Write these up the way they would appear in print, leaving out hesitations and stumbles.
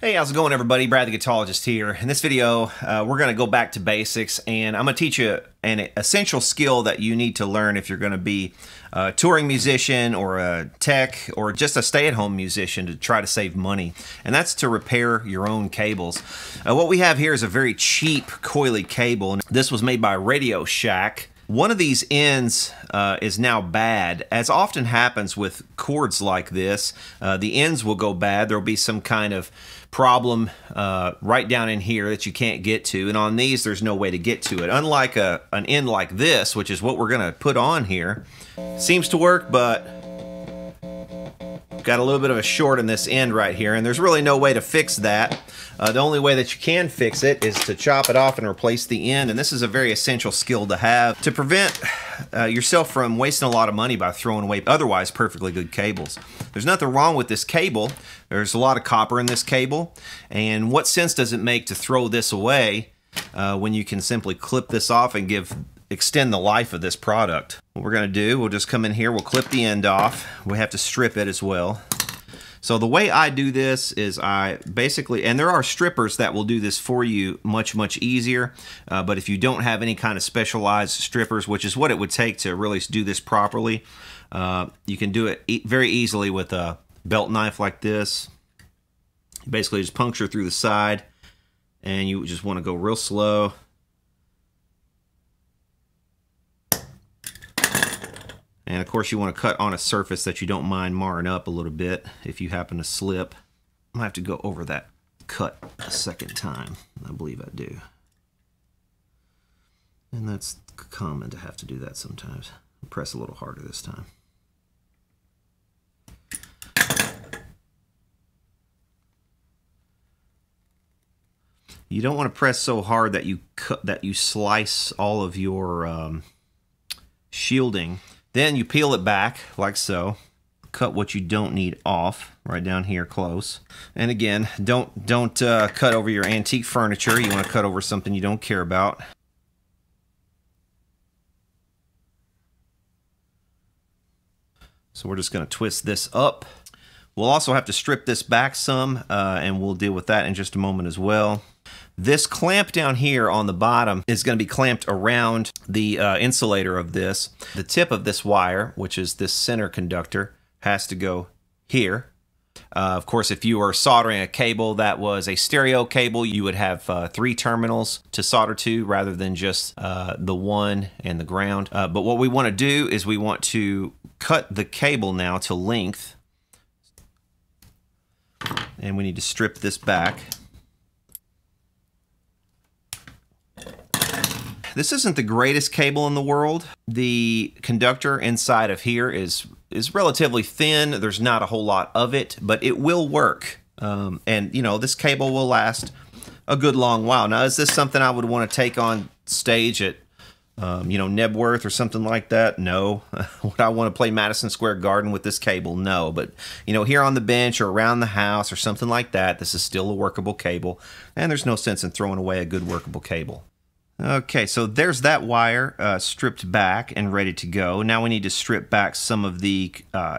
Hey, how's it going, everybody? Brad the Guitologist here. In this video, we're going to go back to basics, and I'm going to teach you an essential skill that you need to learn if you're going to be a touring musician or a tech or just a stay-at-home musician to try to save money, and that's to repair your own cables. What we have here is a very cheap coily cable, and this was made by Radio Shack. One of these ends is now bad. As often happens with cords like this, the ends will go bad. There'll be some kind of problem right down in here that you can't get to. And on these, there's no way to get to it. Unlike an end like this, which is what we're gonna put on here, seems to work, but got a little bit of a short in this end right here, and there's really no way to fix that. The only way that you can fix it is to chop it off and replace the end, and this is a very essential skill to have to prevent yourself from wasting a lot of money by throwing away otherwise perfectly good cables. There's nothing wrong with this cable. There's a lot of copper in this cable, and what sense does it make to throw this away when you can simply clip this off and extend the life of this product? What we're gonna do, we'll just come in here, we'll clip the end off. We have to strip it as well. So the way I do this is I basically, and there are strippers that will do this for you much, much easier, but if you don't have any kind of specialized strippers, which is what it would take to really do this properly, you can do it very easily with a belt knife like this. You basically just puncture through the side, and you just wanna go real slow. And of course you want to cut on a surface that you don't mind marring up a little bit if you happen to slip. I'm gonna have to go over that cut a second time. I believe I do. And that's common to have to do that sometimes. Press a little harder this time. You don't want to press so hard that you slice all of your shielding. Then you peel it back, like so. Cut what you don't need off, right down here, close. And again, don't cut over your antique furniture. You want to cut over something you don't care about. So we're just going to twist this up. We'll also have to strip this back some, and we'll deal with that in just a moment as well. This clamp down here on the bottom is going to be clamped around the insulator of this. The tip of this wire, which is this center conductor, has to go here. Of course, if you were soldering a cable that was a stereo cable, you would have 3 terminals to solder to rather than just the one and the ground. But what we want to do is we want to cut the cable now to length. And we need to strip this back. This isn't the greatest cable in the world. The conductor inside of here is relatively thin. There's not a whole lot of it, but it will work. And you know, this cable will last a good long while. Now, is this something I would want to take on stage at, you know, Nebworth or something like that? No. Would I want to play Madison Square Garden with this cable? No. But, you know, here on the bench or around the house or something like that, this is still a workable cable. And there's no sense in throwing away a good workable cable. Okay, so there's that wire stripped back and ready to go. Now we need to strip back some of the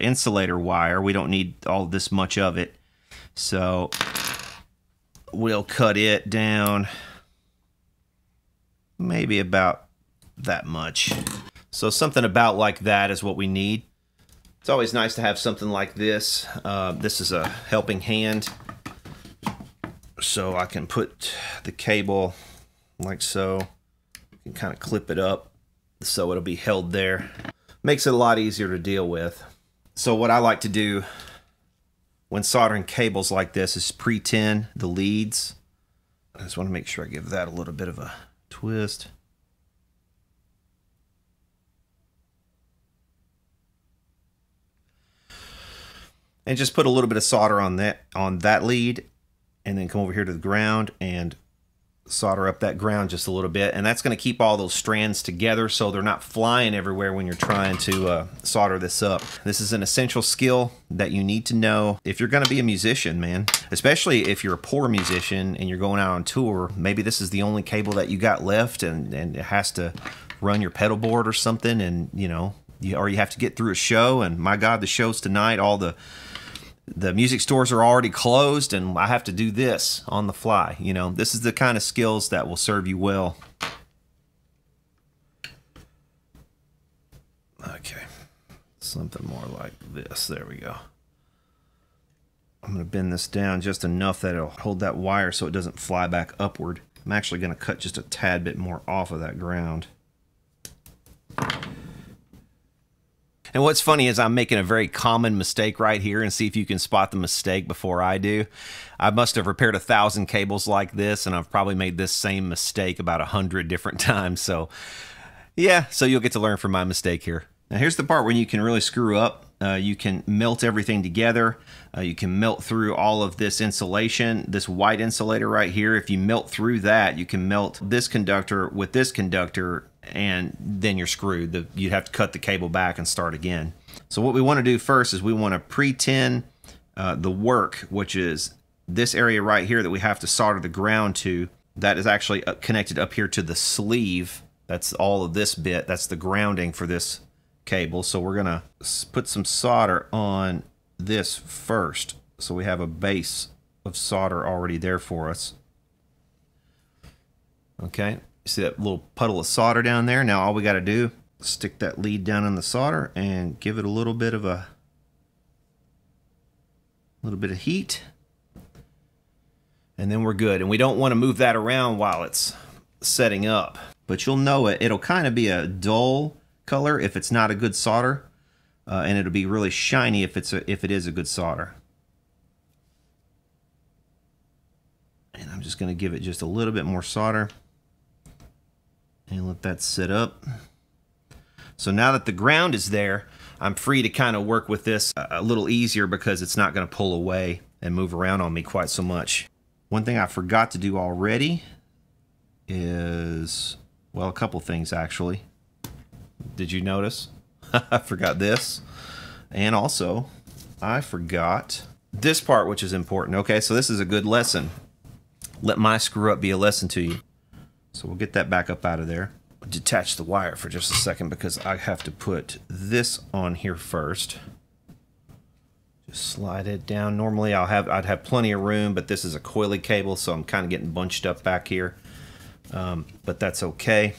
insulator wire. We don't need all this much of it. So we'll cut it down maybe about that much. So something about like that is what we need. It's always nice to have something like this. This is a helping hand. So I can put the cable like so. You can kind of clip it up so it'll be held there. Makes it a lot easier to deal with. So what I like to do when soldering cables like this is pre-tin the leads. I just want to make sure I give that a little bit of a twist. And just put a little bit of solder on that lead, and then come over here to the ground and solder up that ground just a little bit, and that's going to keep all those strands together so they're not flying everywhere when you're trying to solder this up. This is an essential skill that you need to know if you're going to be a musician, man. Especially if you're a poor musician and you're going out on tour, maybe this is the only cable that you got left, and it has to run your pedal board or something, and you know, or you have to get through a show, and my God, the show's tonight. All the music stores are already closed, and I have to do this on the fly. You know, this is the kind of skills that will serve you well. Okay, something more like this. There we go. I'm going to bend this down just enough that it'll hold that wire so it doesn't fly back upward. I'm actually going to cut just a tad bit more off of that ground. And what's funny is I'm making a very common mistake right here, and see if you can spot the mistake before I do. I must have repaired 1,000 cables like this, and I've probably made this same mistake about 100 different times. So yeah, so you'll get to learn from my mistake here. Now here's the part when you can really screw up. You can melt everything together. You can melt through all of this insulation, this white insulator right here. If you melt through that, you can melt this conductor with this conductor, and then you're screwed. You'd have to cut the cable back and start again. So what we want to do first is we want to pre-tin the work, which is this area right here that we have to solder the ground to. That is actually connected up here to the sleeve. That's all of this bit. That's the grounding for this cable. So we're gonna put some solder on this first, so we have a base of solder already there for us. Okay, see that little puddle of solder down there? Now all we got to do is stick that lead down in the solder and give it a little bit of heat, and then we're good. And we don't want to move that around while it's setting up, but you'll know it. It'll kind of be a dull color if it's not a good solder, and it'll be really shiny if it's if it is a good solder. And I'm just going to give it just a little bit more solder and let that sit up. So now that the ground is there, I'm free to kind of work with this a little easier because it's not going to pull away and move around on me quite so much. One thing I forgot to do already is, well, a couple things actually. Did you notice? I forgot this. And also, I forgot this part, which is important. Okay, so this is a good lesson. Let my screw up be a lesson to you. So we'll get that back up out of there. Detach the wire for just a second because I have to put this on here first. Just slide it down. Normally I'd have plenty of room, but this is a coily cable, so I'm kind of getting bunched up back here. But that's okay.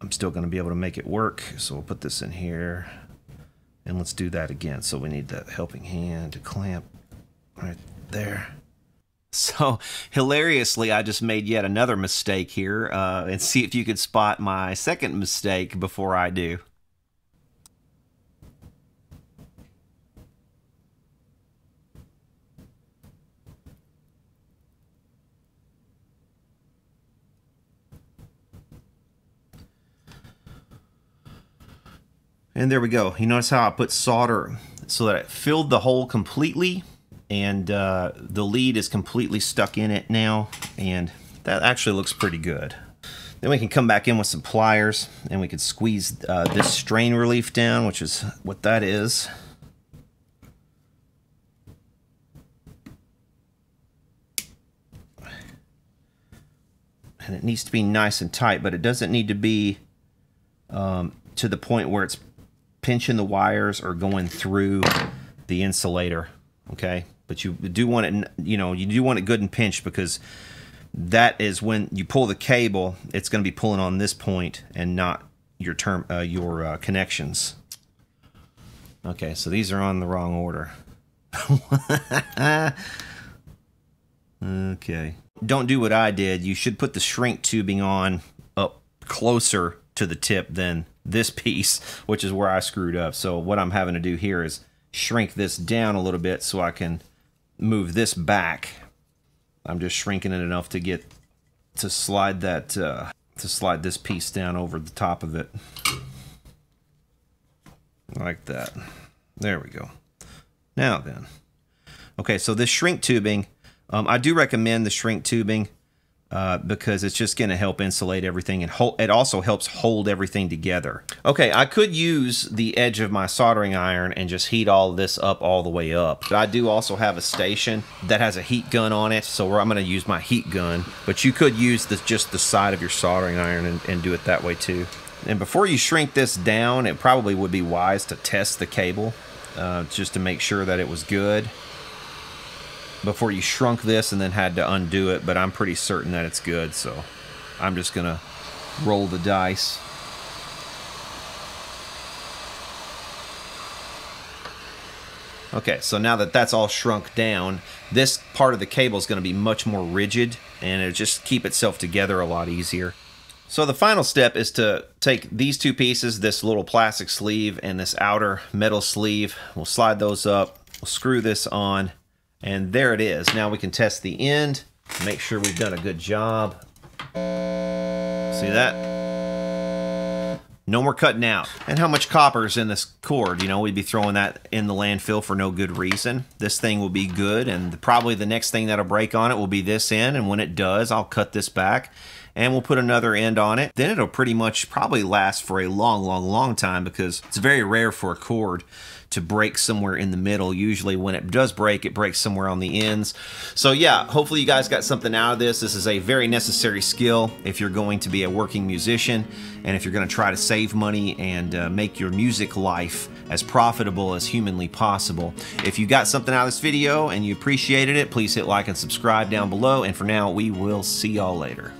I'm still going to be able to make it work, so we'll put this in here, and let's do that again. So we need that helping hand to clamp right there. So hilariously, I just made yet another mistake here, and see if you could spot my second mistake before I do. And there we go. You notice how I put solder so that it filled the hole completely, and the lead is completely stuck in it now, and that actually looks pretty good. Then we can come back in with some pliers, and we can squeeze this strain relief down, which is what that is. And it needs to be nice and tight, but it doesn't need to be to the point where it's pinching the wires or going through the insulator, okay? But you do want it, you know, you do want it good and pinched, because that is when you pull the cable, it's going to be pulling on this point and not your connections. Okay, so these are on the wrong order. Okay. Don't do what I did. You should put the shrink tubing on up closer to the tip than this piece, which is where I screwed up. So what I'm having to do here is shrink this down a little bit so I can move this back. I'm just shrinking it enough to get to slide that to slide this piece down over the top of it like that. There we go. Now then, okay, so this shrink tubing, I do recommend the shrink tubing because it's just going to help insulate everything, and it also helps hold everything together. Okay, I could use the edge of my soldering iron and just heat all this up all the way up. But I do also have a station that has a heat gun on it, so I'm going to use my heat gun. But you could use just the side of your soldering iron and do it that way too. And before you shrink this down, it probably would be wise to test the cable just to make sure that it was good before you shrunk this and then had to undo it. But I'm pretty certain that it's good, so I'm just gonna roll the dice. Okay, so now that that's all shrunk down, this part of the cable is going to be much more rigid, and it'll just keep itself together a lot easier. So the final step is to take these two pieces, this little plastic sleeve and this outer metal sleeve. We'll slide those up, we'll screw this on, and there it is. Now we can test the end, make sure we've done a good job. See that? No more cutting out. And how much copper is in this cord? You know, we'd be throwing that in the landfill for no good reason. This thing will be good, and probably the next thing that'll break on it will be this end, and when it does, I'll cut this back and we'll put another end on it. Then it'll pretty much probably last for a long, long, long time, because it's very rare for a cord to break somewhere in the middle. Usually when it does break, it breaks somewhere on the ends. So yeah, hopefully you guys got something out of this. This is a very necessary skill if you're going to be a working musician, and if you're going to try to save money and make your music life as profitable as humanly possible. If you got something out of this video and you appreciated it, please hit like and subscribe down below. And for now, we will see y'all later.